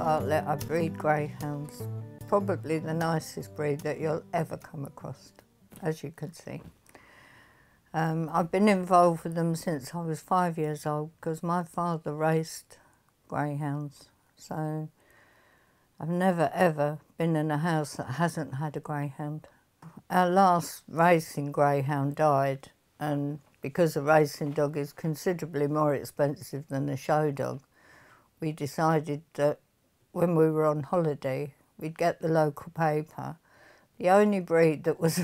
Bartlett, I breed greyhounds. Probably the nicest breed that you'll ever come across, as you can see. I've been involved with them since I was 5 years old because my father raced greyhounds. So I've never ever been in a house that hasn't had a greyhound. Our last racing greyhound died, and because a racing dog is considerably more expensive than a show dog, we decided that when we were on holiday, we'd get the local paper. The only breed that was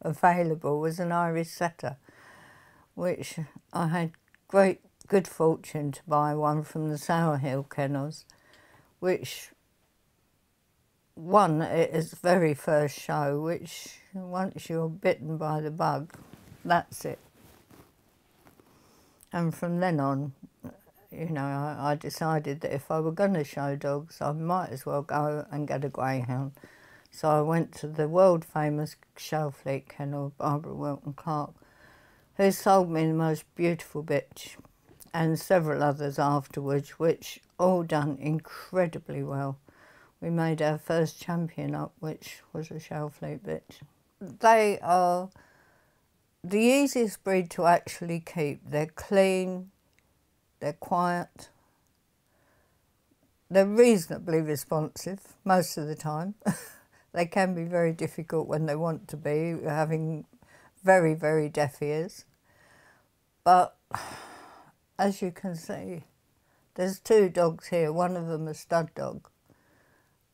available was an Irish Setter, which I had great good fortune to buy one from the Sour Hill Kennels, which won at its very first show, which once you're bitten by the bug, that's it. And from then on, you know, I decided that if I were going to show dogs, I might as well go and get a greyhound. So I went to the world-famous Shellfleet Kennel, Barbara Wilton Clark, who sold me the most beautiful bitch and several others afterwards, which all done incredibly well. We made our first champion up, which was a Shellfleet bitch. They are the easiest breed to actually keep. They're clean, they're quiet, they're reasonably responsive most of the time. They can be very difficult when they want to be, having very, very deaf ears. But as you can see, there's two dogs here. One of them a stud dog,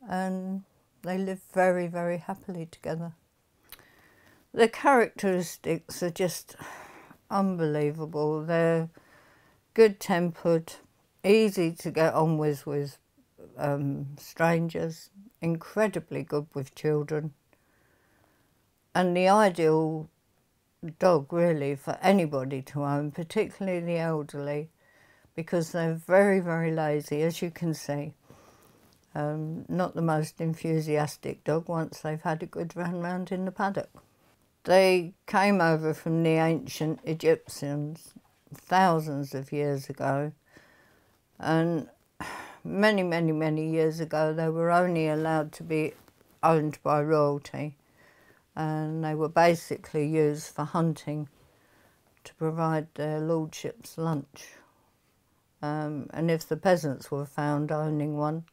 and they live very, very happily together. The characteristics are just unbelievable. They're good-tempered, easy to get on with strangers, incredibly good with children, and the ideal dog really for anybody to own, particularly the elderly, because they're very, very lazy, as you can see. Not the most enthusiastic dog once they've had a good run round in the paddock. They came over from the ancient Egyptians thousands of years ago, and many, many, many years ago they were only allowed to be owned by royalty, and they were basically used for hunting to provide their lordship's lunch. And if the peasants were found owning one,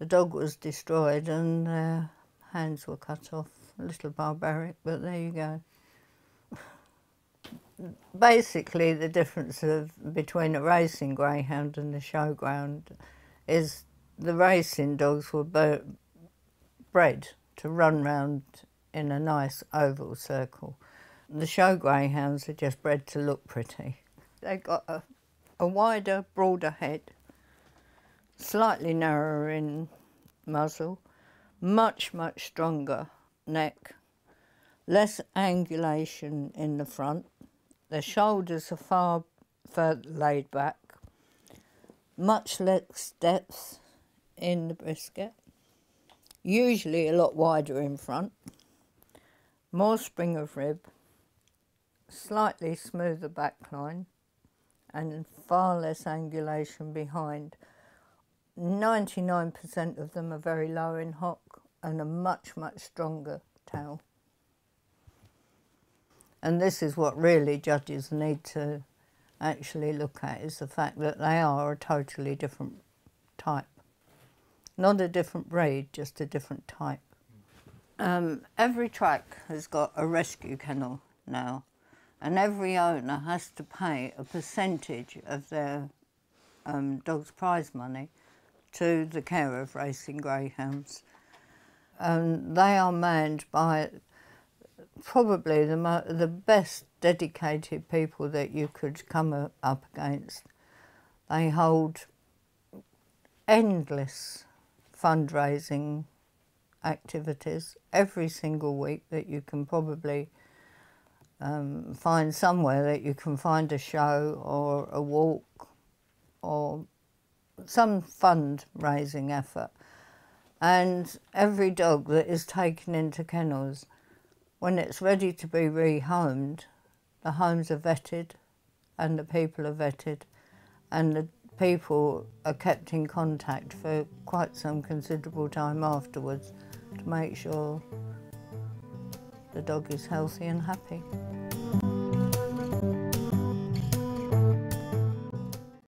the dog was destroyed and their hands were cut off. A little barbaric, but there you go. Basically, the difference between a racing greyhound and the showground is the racing dogs were bred to run round in a nice oval circle. The show greyhounds are just bred to look pretty. They've got a wider, broader head, slightly narrower in muzzle, much, much stronger neck, less angulation in the front. Their shoulders are far further laid back, much less depth in the brisket, usually a lot wider in front, more spring of rib, slightly smoother backline, and far less angulation behind. 99% of them are very low in hock and a much, much stronger tail. And this is what really judges need to actually look at, is the fact that they are a totally different type. Not a different breed, just a different type. Every track has got a rescue kennel now, and every owner has to pay a percentage of their dog's prize money to the care of racing greyhounds. They are manned by probably the best dedicated people that you could come up against. They hold endless fundraising activities every single week that you can probably find somewhere, that you can find a show or a walk or some fundraising effort. And every dog that is taken into kennels, when it's ready to be rehomed, the homes are vetted and the people are vetted and the people are kept in contact for quite some considerable time afterwards to make sure the dog is healthy and happy.